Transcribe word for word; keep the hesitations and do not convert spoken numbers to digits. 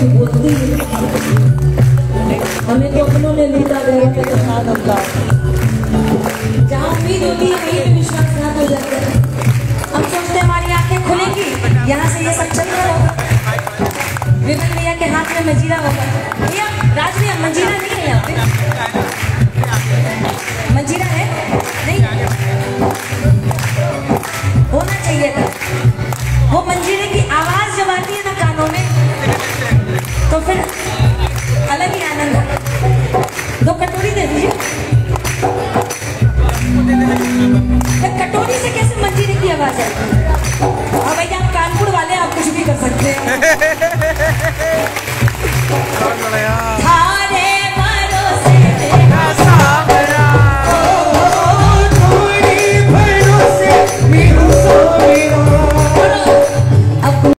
से बोलती हमें तो अपनों ने लेता गया मेरे साथ होगा। जहाँ उम्मीद होती है वहीं पे विश्वास ना हो जाता है। हम सोचते हमारी आंखें खुलेंगी, यहाँ से ये सब चल रहा होगा। विपिन भैया के हाथ में मंजीरा होगा। भैया राज भैया मंजीरा नहीं है यहाँ पे, मंजीरा है नहीं, होना चाहिए था। वो मंजीरे की आवाज जब आती है ना कानों में तो फिर अलग ही आनंद है। दो कटोरी दे दीजिए। कटोरी से कैसे मंजीरे की आवाज आती है? अब भैया आप कानपुर वाले, आप कुछ भी कर सकते हैं।